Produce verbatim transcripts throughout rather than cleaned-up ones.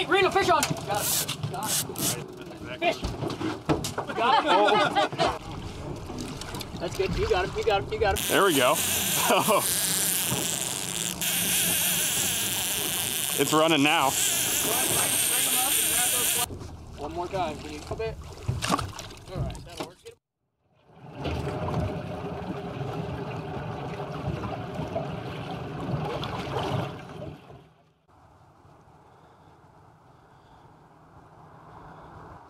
Hey, reel a fish on. Got it. Got it. Fish. Got it. That's good. You got it. You got it. You got it. There we go. It's running now. One more time. Can you come in? All right. That'll work.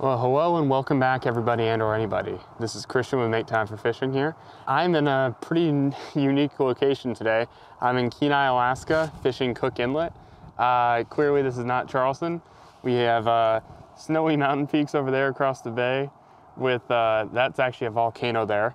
Well, hello and welcome back, everybody and or anybody. This is Christian with Make Time for Fishing here. I'm in a pretty unique location today. I'm in Kenai, Alaska, fishing Cook Inlet. Uh, clearly, this is not Charleston. We have uh, snowy mountain peaks over there across the bay with, uh, that's actually a volcano there.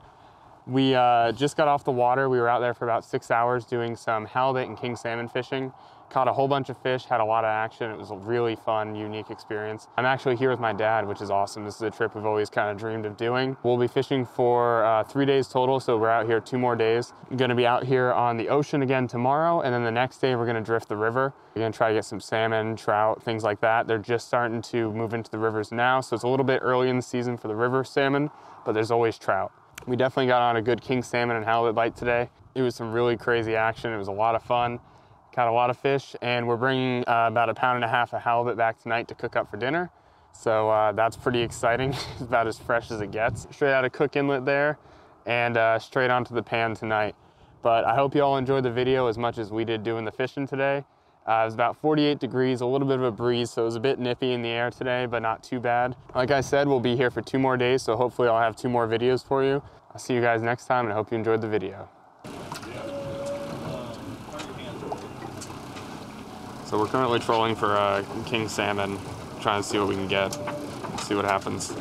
We uh, just got off the water. We were out there for about six hours doing some halibut and king salmon fishing. Caught a whole bunch of fish, had a lot of action. It was a really fun, unique experience. I'm actually here with my dad, which is awesome. This is a trip we've always kind of dreamed of doing. We'll be fishing for uh, three days total, so we're out here two more days. I'm gonna be out here on the ocean again tomorrow, and then the next day we're gonna drift the river. We're gonna try to get some salmon, trout, things like that. They're just starting to move into the rivers now, so it's a little bit early in the season for the river salmon, but there's always trout. We definitely got on a good king salmon and halibut bite today. It was some really crazy action. It was a lot of fun. Caught a lot of fish, and we're bringing uh, about a pound and a half of halibut back tonight to cook up for dinner. So uh, that's pretty exciting. It's about as fresh as it gets. Straight out of Cook Inlet there, and uh, straight onto the pan tonight. But I hope you all enjoyed the video as much as we did doing the fishing today. Uh, it was about forty-eight degrees, a little bit of a breeze, so it was a bit nippy in the air today, but not too bad. Like I said, we'll be here for two more days, so hopefully I'll have two more videos for you. I'll see you guys next time, and I hope you enjoyed the video. So we're currently trolling for uh, king salmon, trying to see what we can get, see what happens.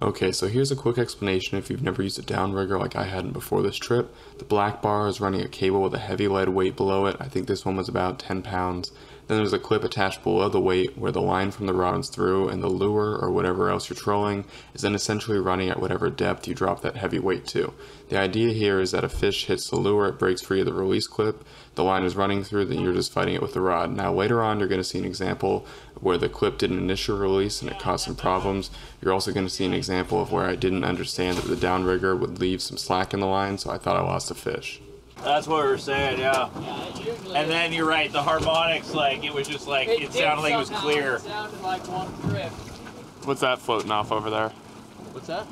Okay, so here's a quick explanation if you've never used a downrigger like I hadn't before this trip. The black bar is running a cable with a heavy lead weight below it. I think this one was about ten pounds. Then there's a clip attached below the weight where the line from the rod runs through, and the lure, or whatever else you're trolling, is then essentially running at whatever depth you drop that heavy weight to. The idea here is that a fish hits the lure, it breaks free of the release clip, the line is running through, then you're just fighting it with the rod. Now later on you're going to see an example where the clip did an initial release and it caused some problems. You're also going to see an example of where I didn't understand that the downrigger would leave some slack in the line, so I thought I lost a fish. That's what we were saying, yeah. yeah and then you're right, the harmonics, like, it was just like, it, it sounded like it was clear. It sounded like one trip. What's that floating off over there? What's that?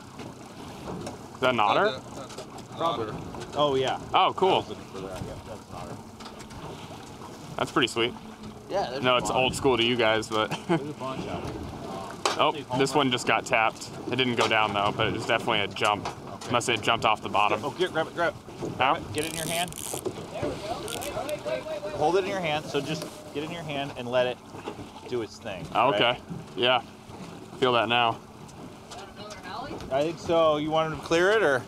Is that an otter? Uh, that's a, an otter. Oh, yeah. Oh, cool. That for that. Yeah, that's an otter. That's pretty sweet. Yeah. No, it's old school to you guys, but. There's a bunch out there. Oh, this one just got tapped. It didn't go down, though, but it was definitely a jump. Unless it jumped off the bottom. Oh, get, grab it, grab it. Grab it. Get it in your hand. There we go. Wait, wait, wait, wait, wait. Hold it in your hand. So just get in your hand and let it do its thing. Oh, okay. Right? Yeah. Feel that now. Is that another alley? I think so. You wanted to clear it, or?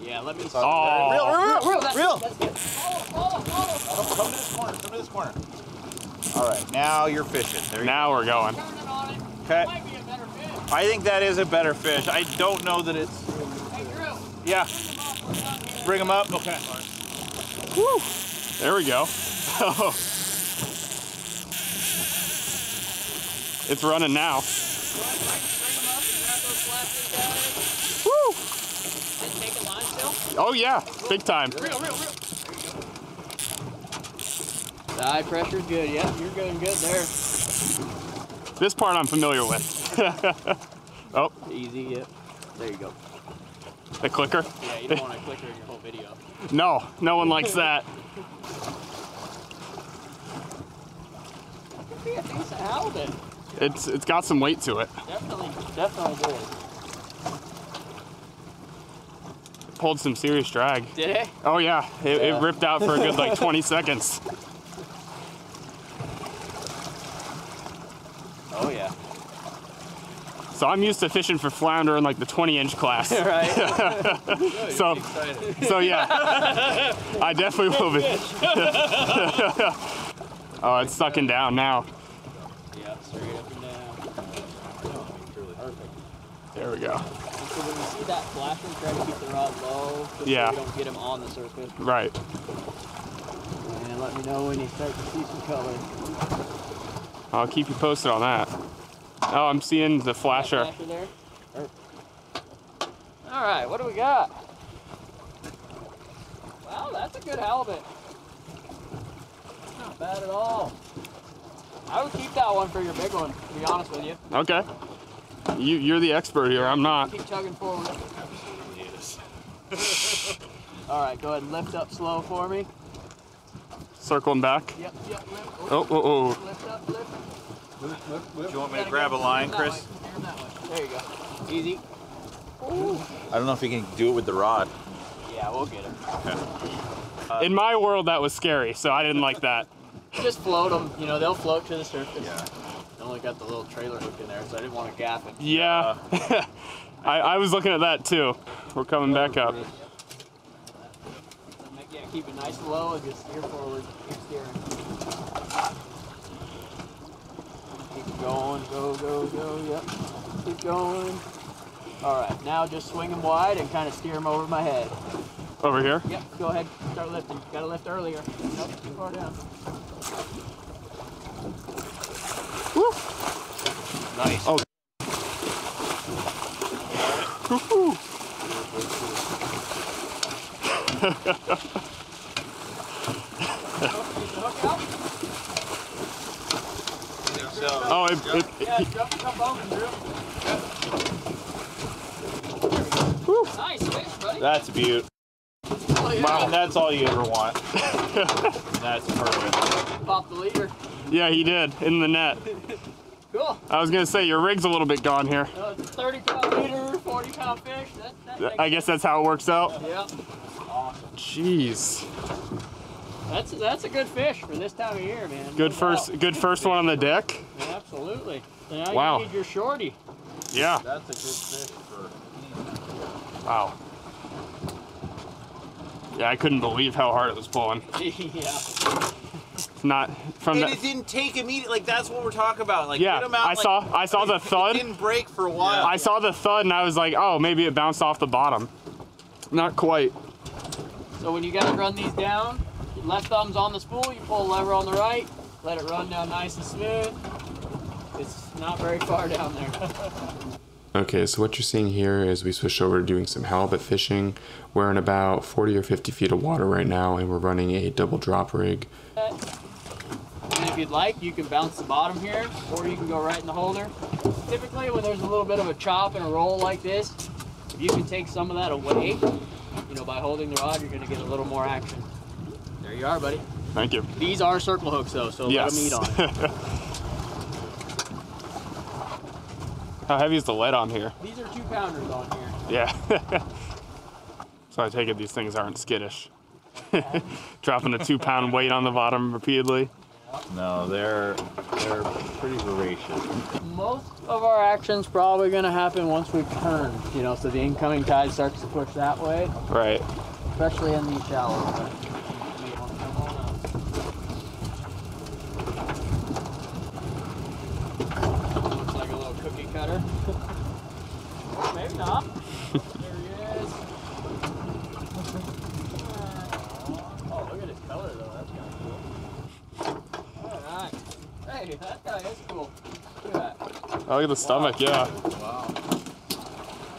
Yeah, let me. Oh. Real, real, real. That's, real. That's good. Follow, follow, follow. Come, come to this corner. Come to this corner. All right. Now you're fishing. There you now go. We're going. Turn it on it. Okay. I think that is a better fish. I don't know that it's... Hey, Drew. Yeah. Bring them up. Okay. Woo. There we go. It's running now. Woo. Did it take a line still? Oh, yeah. Big time. Real, real, real. The high pressure's good. Yep, you're going good there. This part I'm familiar with. Oh. Easy, yep. There you go. The clicker? Yeah, you don't want a clicker in your whole video. No, no one likes that. Could be a piece of halibut. It's it's got some weight to it. Definitely, definitely good. It pulled some serious drag. Did it? Oh yeah. It, yeah. It ripped out for a good like twenty seconds. Oh yeah. So I'm used to fishing for flounder in like the twenty inch class. Right. No, so, so yeah, I definitely will be. Oh, it's sucking down now. Yeah, straight up and down. Perfect. There we go. So when you see that flashing, try to keep the rod low, just yeah. So you don't get him on the surface. Right. And let me know when you start to see some color. I'll keep you posted on that. Oh, I'm seeing the flasher. Alright, what do we got? Wow, that's a good halibut. Not bad at all. I would keep that one for your big one, to be honest with you. Okay. You, you're the expert here, I'm not. Keep chugging forward. Alright, go ahead and lift up slow for me. Circling back? Yep, yep, lift. Oh, oh, oh. oh. Lift up, lift. Lift, lift, lift. Do you want me you to grab a line, Chris? There you go. Easy. Ooh. I don't know if you can do it with the rod. Yeah, we'll get him. Okay. Uh, In my world, that was scary, so I didn't like that. Just float them. You know, they'll float to the surface. Yeah. I only got the little trailer hook in there, so I didn't want to gaff it. Yeah. Uh, I, I was looking at that, too. We're coming back up. Yep. Yeah, keep it nice and low and just steer forward. Keep steering. Keep going. Go, go, go. Yep. Keep going. All right, now just swing them wide and kind of steer them over my head. Over here? Yep, go ahead, start lifting. Got to lift earlier. Nope, too far down. Woo! Nice. Oh. Oh, it... it, it yeah, jump, jump over, Drew. Woo. Nice fish, buddy. That's a beaut. Oh, yeah. Wow, that's all you ever want. That's perfect. Popped the leader. Yeah, he did, in the net. Cool. I was going to say, your rig's a little bit gone here. No, it's a thirty pound leader, forty pound fish. That, that I guess that's how it works out. Yeah. Yep. Awesome. Jeez. That's, that's a good fish for this time of year, man. Good, no first, good first one on the deck. Yeah, absolutely. So now wow. You need your shorty. Yeah. That's a good fish for... Wow. Yeah, I couldn't believe how hard it was pulling. Yeah. Not from and the... it didn't take immediate. Like that's what we're talking about. Like yeah, get them out, I like, saw. I saw the thud. It didn't break for a while. Yeah. I saw the thud and I was like, oh, maybe it bounced off the bottom. Not quite. So when you gotta run these down, your left thumb's on the spool. You pull the lever on the right. Let it run down nice and smooth. It's not very far down there. Okay, so what you're seeing here is we switched over to doing some halibut fishing. We're in about forty or fifty feet of water right now, and we're running a double drop rig. And if you'd like, you can bounce the bottom here, or you can go right in the holder. Typically, when there's a little bit of a chop and a roll like this, if you can take some of that away, you know, by holding the rod, you're gonna get a little more action. There you are, buddy. Thank you. These are circle hooks, though, so yes. Let them eat on it. How heavy is the lead on here? These are two pounders on here. Yeah. So I take it these things aren't skittish. Dropping a two pound weight on the bottom repeatedly. No, they're they're pretty voracious. Most of our action's probably gonna happen once we turn, you know, so the incoming tide starts to push that way. Right. Especially in these shallows. Maybe not. There he is. Oh, look at his color though. That's kind of cool. All right. Hey, that guy is cool. Look at that. Oh, look at the stomach, wow. Yeah. Wow.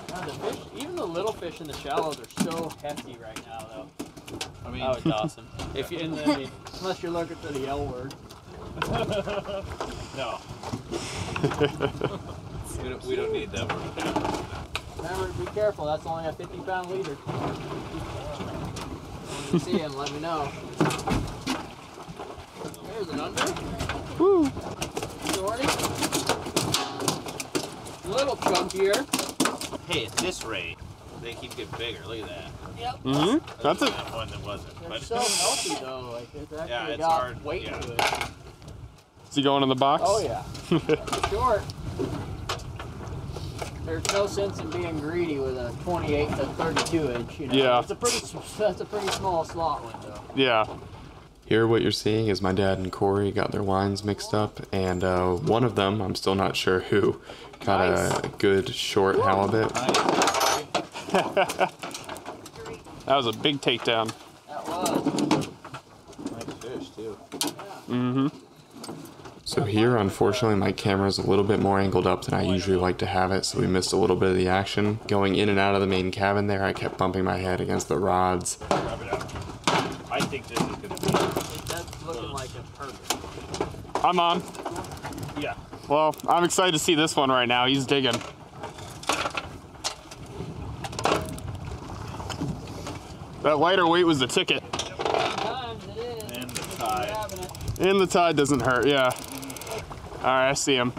God, the fish, even the little fish in the shallows are so hefty right now, though. I mean, that was awesome. If you, and, I mean, unless you're looking for the L word. No. We don't, we don't need that one. Remember, be careful. That's only a fifty pound leader. When you see him, let me know. There's an under. Woo! Shorty. A little chunkier. Hey, at this rate, they keep getting bigger. Look at that. Yep. Mm-hmm. That's a that one that wasn't. They're but... so healthy though. Like it's actually yeah, it's got hard. Weight yeah. to it. Is he going in the box? Oh yeah. That's short. There's no sense in being greedy with a twenty-eight to thirty-two inch, you know? Yeah. It's a pretty, that's a pretty small slot window. Yeah. Here what you're seeing is my dad and Corey got their lines mixed up, and uh, one of them, I'm still not sure who, got nice. a good short Woo. halibut. Nice. That was a big takedown. That was. Nice fish, too. Yeah. Mm-hmm. So here, unfortunately, my camera's a little bit more angled up than I usually like to have it, so we missed a little bit of the action. Going in and out of the main cabin there, I kept bumping my head against the rods. Grab it out. I think this is going to be... It does look like a perfect. I'm on. Yeah. Well, I'm excited to see this one right now. He's digging. That lighter weight was the ticket. And the tide. And the tide doesn't hurt, yeah. All right, I see him.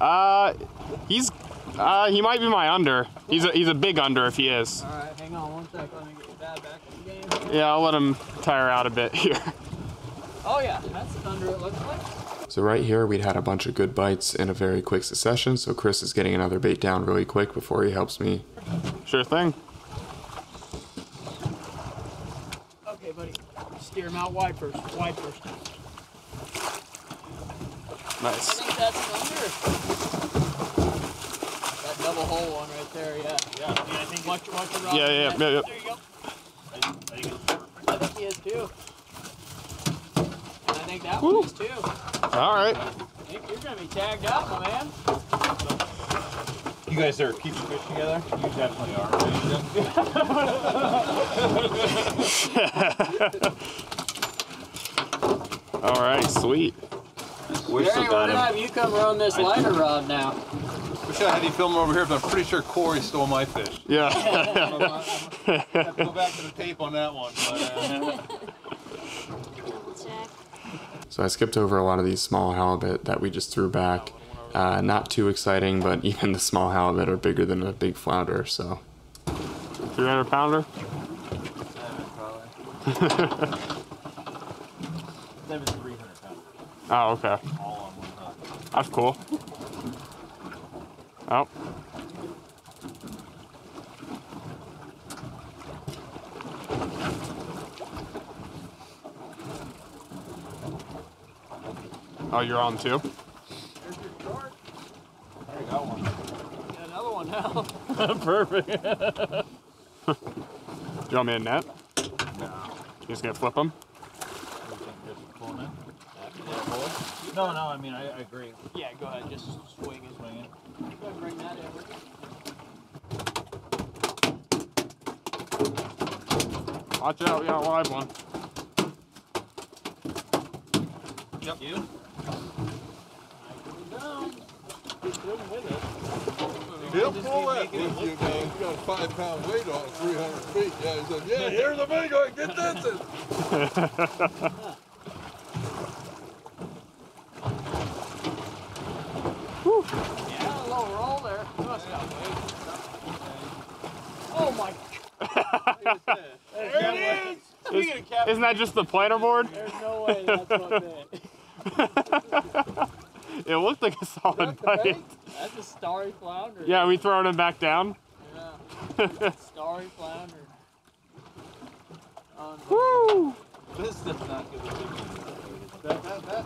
Uh, he's, uh, he might be my under. He's a, he's a big under if he is. All right, hang on one sec. Let me get the dad back in the game. Yeah, I'll let him tire out a bit here. Oh yeah, that's the under it looks like. So right here, we'd had a bunch of good bites in a very quick succession, so Chris is getting another bait down really quick before he helps me. Sure thing. Okay, buddy. Steer him out wide first. Wide first. Nice. I think that's under. That double hole one right there, yeah. Yeah, yeah I think watch, watch the rod. Yeah, yeah, yeah, yeah. There you go. I think it's perfect. I think he is too. I think that Woo. one is too. All right. I think you're going to be tagged out, my man. You guys are keeping fish together? You definitely are. All right, sweet. We Jerry, still got him. Have you come around this lighter rod now? Wish I had you filming over here, but I'm pretty sure Corey stole my fish. Yeah. I have to go back to the tape on that one. But, uh, so I skipped over a lot of these small halibut that we just threw back. Uh, not too exciting, but even the small halibut are bigger than a big flounder, so. three hundred pounder? Seven, probably. Seven three hundred pounder. Oh, okay. All on one rod. That's cool. Oh. Oh, you're on too? There's your short. There you got one. You got another one now. Perfect. Do you want me a net? No. You just gonna flip them? No, no, I mean, I, I agree. Yeah, go ahead, just swing it. Swing it. You gotta bring that in. Watch out, we got a live one. Yep. You? He'll pull that with you, man. You got a five pound weight on three hundred feet. Yeah, he said, yeah, here's a big one. Get this in. Yeah, a little roll there. Oh my God. There it is. Isn't that just the planer board? There's no way that's what that is. It looked like a solid bite. That's a starry flounder. Yeah, are we throwing him back down? Yeah. Starry flounder. Woo! This stuff's not good. That, that, that,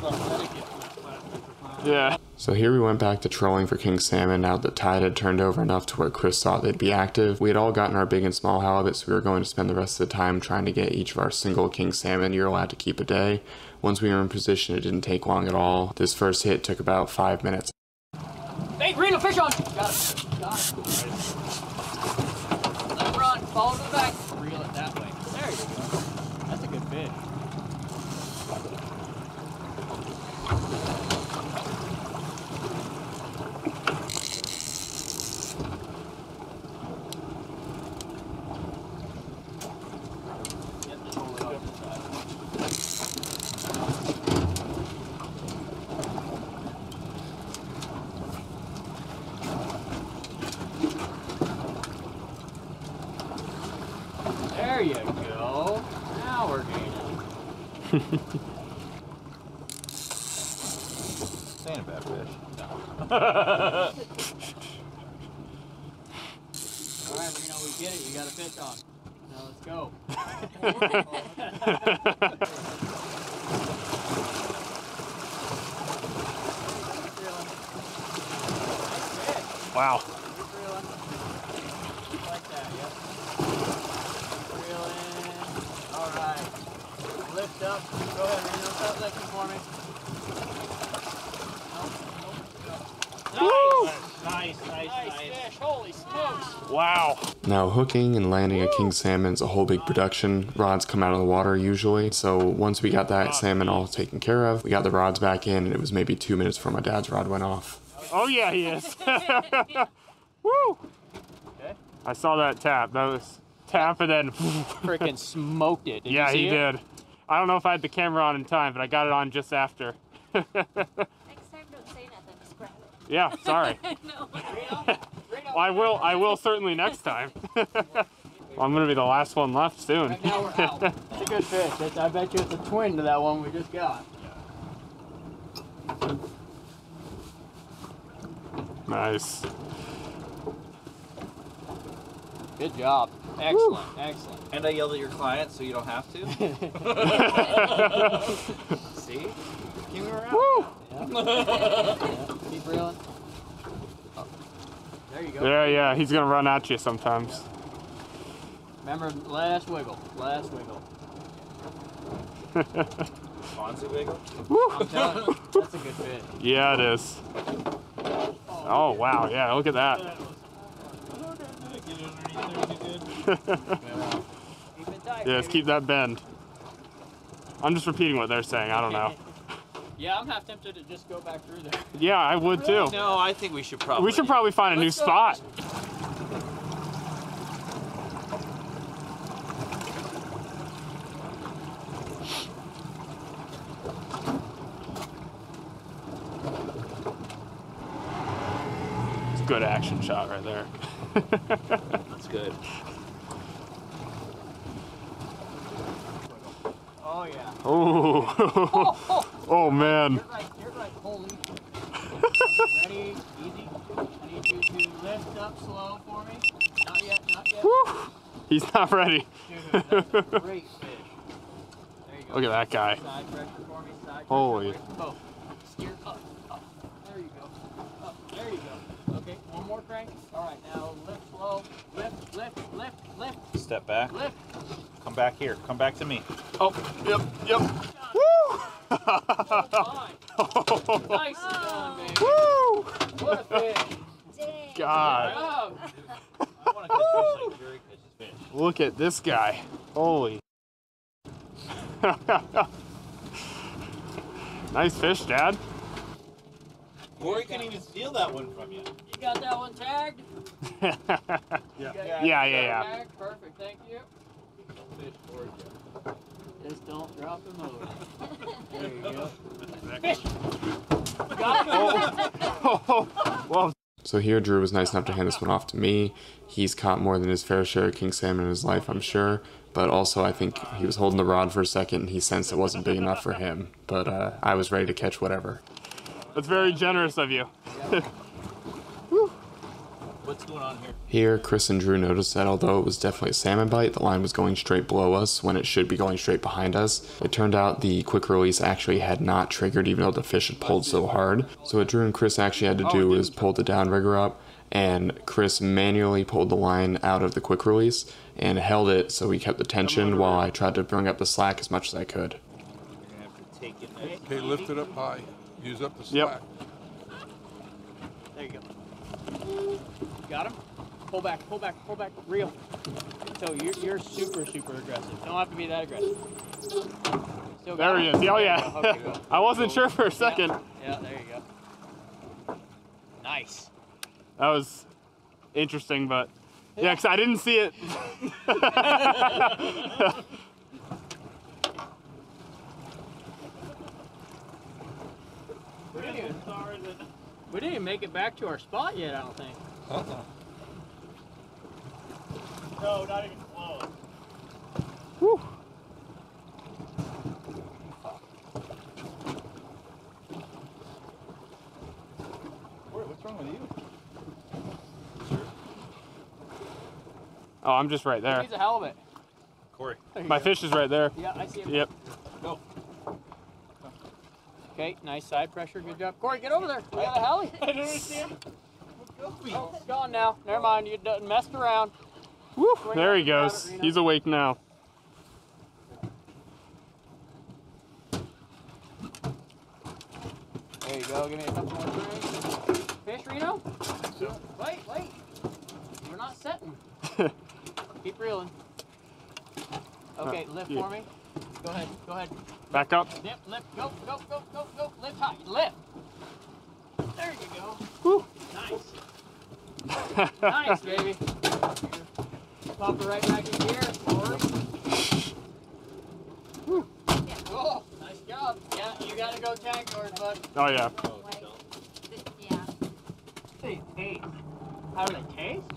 that, yeah. So here we went back to trolling for king salmon now that the tide had turned over enough to where Chris thought they'd be active. We had all gotten our big and small halibut, so we were going to spend the rest of the time trying to get each of our single king salmon you're allowed to keep a day. Once we were in position, it didn't take long at all. This first hit took about five minutes. Hey, green fish on! Got it. Got it. Let him run. Follow to the back. Reel it that way. There you go. That's a good fish. There you go. Now we're gaining. This ain't a bad fish. No. All right, Reno, we get it. You got a fish on. Now let's go. Wow. Like that, yep. All right, lift hooked up. Go ahead, man. Hook up that thing for me. Nice, nice, nice, fish. Holy smokes. Wow. Now, hooking and landing a king salmon's a whole big production. Rods come out of the water usually. So once we got that salmon all taken care of, we got the rods back in, and it was maybe two minutes before my dad's rod went off. Oh yeah, he is. Woo! Okay. I saw that tap. That was tap and then freaking smoked it. Did yeah, you see he it? did. I don't know if I had the camera on in time, but I got it on just after. Yeah, sorry. No, well, I will. I will certainly next time. Well, I'm gonna be the last one left soon. Right now we're out. It's a good fish. It's, I bet you it's a twin to that one we just got. Nice. Good job. Excellent. Woo. Excellent. And I yelled at your client so you don't have to. See? Keep around. Woo. Yeah. Yeah. Keep reeling. Oh. There you go. Yeah, yeah, he's gonna run at you sometimes. Yeah. Remember, last wiggle, last wiggle. Fonzie wiggle? Woo. I'm telling you, that's a good fit. Yeah, it is. Oh, oh wow, yeah, look at that. Yeah, let's keep that bend. I'm just repeating what they're saying, I don't know. Yeah, I'm half tempted to just go back through there. Yeah, I would really? too. No, I think we should probably. We should probably find Let's a new go. spot. It's a good action shot right there. That's good. Oh, yeah. Oh. Oh, oh. Oh man. You're like, you're like, holy. Ready, easy. I need you to lift up slow for me. Not yet, not yet. Woo. He's not ready. Dude, that's a great fish. There you go. Look at that guy. Side pressure for me, side holy. Pressure. Oh. Steer up, up. There you go. Up, there you go. Okay, one more crank. All right, now lift slow. Lift, lift, lift, lift. Step back. Lift. Come back here. Come back to me. Oh, yep, yep. Oh, oh. Nice done, baby. Woo! What a fish. Dang. God. I want to catch fish like Jerry catches fish. Look at this guy. Holy. Nice fish, Dad. Corey couldn't even steal that one from you. You got that one tagged? Yeah. Yeah, yeah, yeah. yeah. Perfect, thank you. Fish for you. Just don't drop them over. There you go. Oh. Oh. Well. So here Drew was nice enough to hand this one off to me. He's caught more than his fair share of king salmon in his life, I'm sure. But also I think he was holding the rod for a second and he sensed it wasn't big enough for him. But uh, I was ready to catch whatever. That's very generous of you. Yeah. What's going on here? Here, Chris and Drew noticed that although it was definitely a salmon bite, the line was going straight below us when it should be going straight behind us. It turned out the quick release actually had not triggered even though the fish had pulled so hard. So what Drew and Chris actually had to do was pull the downrigger up, and Chris manually pulled the line out of the quick release and held it so we kept the tension while I tried to bring up the slack as much as I could. Okay, lift it up high. Use up the slack. Yep. There you go. Got him? Pull back, pull back, pull back, reel. So you're, you're super, super aggressive. Don't have to be that aggressive. Still there he is. Oh, yeah. Okay, well. I wasn't sure for a second. Yeah. Yeah, there you go. Nice. That was interesting, but yeah, because I didn't see it. We didn't even make it back to our spot yet, I don't think. Uh-huh. No, not even close. Whew. What's wrong with you? Sure. Oh, I'm just right there. He's a halibut. Corey. My go. fish is right there. Yeah, I see him. Yep. Go. Okay, nice side pressure. Good job. Corey, get over there. We got a heli. I didn't see him. Oh, it's gone now. Never mind. You done messed around. Woo, there he goes. He's awake now. There you go. Give me a couple more strings. Fish, Reno? So. Wait, wait. We're not setting. Keep reeling. Okay, lift yeah. for me. Go ahead. Go ahead. Back up. Lift, lift. Go, go, go, go, go. Lift high. Lift. There you go. Woo. Nice. Nice, baby. Pop it right back in here. Woo. Yeah. Oh, nice job. Yeah, you gotta go tag cord, bud. Oh yeah. Oh, yeah. They taste. How do they taste?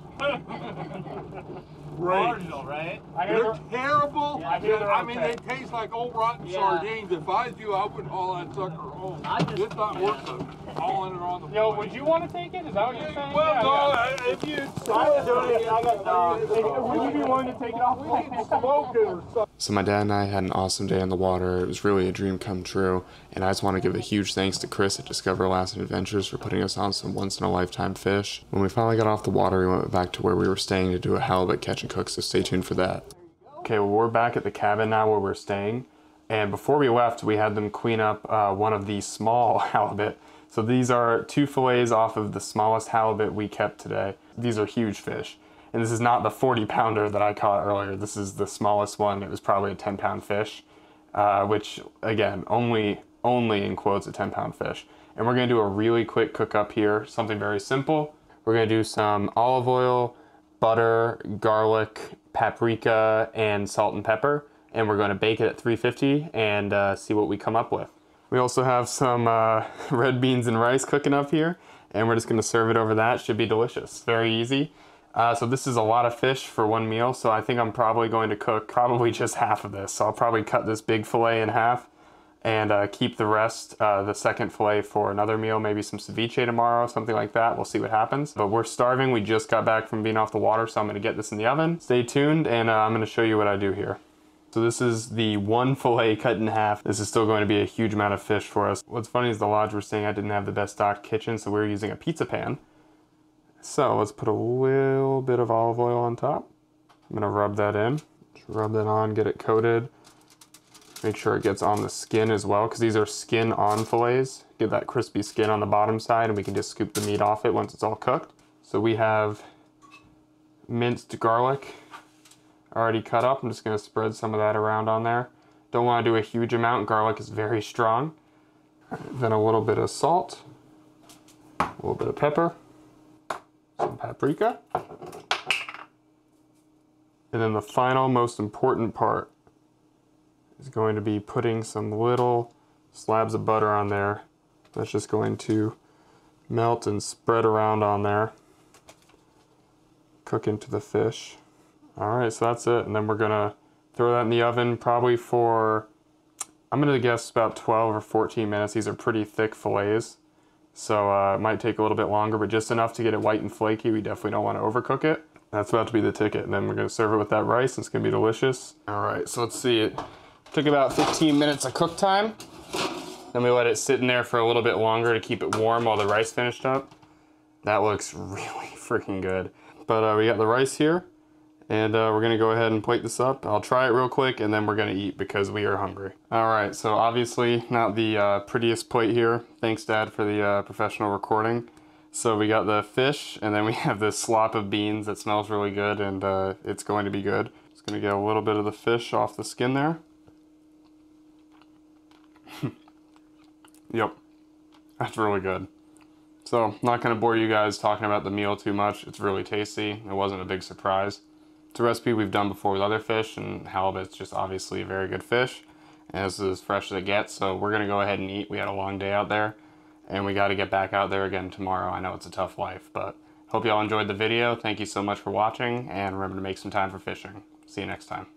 Marginal, right? I They're heard, terrible. Yeah, I, yeah, I mean, okay. They taste like old rotten yeah. sardines. If I was you, I would haul that sucker home. I just, it's not yeah. worth it. All in or on the Yo, plate. Would you want to take it? Is that what you're saying? Well, yeah, no, I got, if you... Would you be willing to take it off? We need to smoke it or something. So my dad and I had an awesome day on the water. It was really a dream come true. And I just want to give a huge thanks to Chris at Discover Alaskan Adventures for putting us on some once-in-a-lifetime fish. When we finally got off the water, we went back to where we were staying to do a halibut catch and cook, so stay tuned for that. Okay, well, we're back at the cabin now where we're staying. And before we left, we had them clean up uh, one of the small halibut. So these are two fillets off of the smallest halibut we kept today. These are huge fish. And this is not the forty pounder that I caught earlier. This is the smallest one. It was probably a ten pound fish, uh, which again, only, only in quotes, a ten pound fish. And we're gonna do a really quick cook up here, something very simple. We're gonna do some olive oil, butter, garlic, paprika, and salt and pepper. And we're gonna bake it at three fifty and uh, see what we come up with. We also have some uh, red beans and rice cooking up here, and we're just gonna serve it over that. Should be delicious, very easy. Uh, so this is a lot of fish for one meal, so I think I'm probably going to cook probably just half of this. So I'll probably cut this big fillet in half and uh, keep the rest, uh, the second fillet, for another meal, maybe some ceviche tomorrow, something like that. We'll see what happens. But we're starving. We just got back from being off the water, so I'm gonna get this in the oven. Stay tuned, and uh, I'm gonna show you what I do here. So this is the one fillet cut in half. This is still going to be a huge amount of fish for us. What's funny is the lodge we're staying at didn't have the best stocked kitchen, so we were using a pizza pan. So let's put a little bit of olive oil on top. I'm gonna rub that in. Just rub that on, get it coated. Make sure it gets on the skin as well, because these are skin on fillets. Get that crispy skin on the bottom side, and we can just scoop the meat off it once it's all cooked. So we have minced garlic already cut up. I'm just gonna spread some of that around on there. Don't wanna do a huge amount. Garlic is very strong. Then a little bit of salt, a little bit of pepper, some paprika. And then the final, most important part is going to be putting some little slabs of butter on there. That's just going to melt and spread around on there, cook into the fish. All right, so that's it. And then we're gonna throw that in the oven probably for, I'm gonna guess about twelve or fourteen minutes. These are pretty thick fillets. So uh, it might take a little bit longer, but just enough to get it white and flaky. We definitely don't wanna overcook it. That's about to be the ticket. And then we're gonna serve it with that rice. It's gonna be delicious. All right, so let's see. It took about fifteen minutes of cook time. Then we let it sit in there for a little bit longer to keep it warm while the rice finished up. That looks really freaking good. But uh, we got the rice here. And uh, we're gonna go ahead and plate this up. I'll try it real quick and then we're gonna eat because we are hungry. All right, so obviously not the uh, prettiest plate here. Thanks, Dad, for the uh, professional recording. So we got the fish and then we have this slop of beans that smells really good, and uh, it's going to be good. Just gonna get a little bit of the fish off the skin there. Yep, that's really good. So I'm not gonna bore you guys talking about the meal too much. It's really tasty. It wasn't a big surprise. It's a recipe we've done before with other fish, and halibut's just obviously a very good fish, and this is as fresh as it gets, so we're gonna go ahead and eat. We had a long day out there, and we gotta get back out there again tomorrow. I know it's a tough life, but hope y'all enjoyed the video. Thank you so much for watching, and remember to make some time for fishing. See you next time.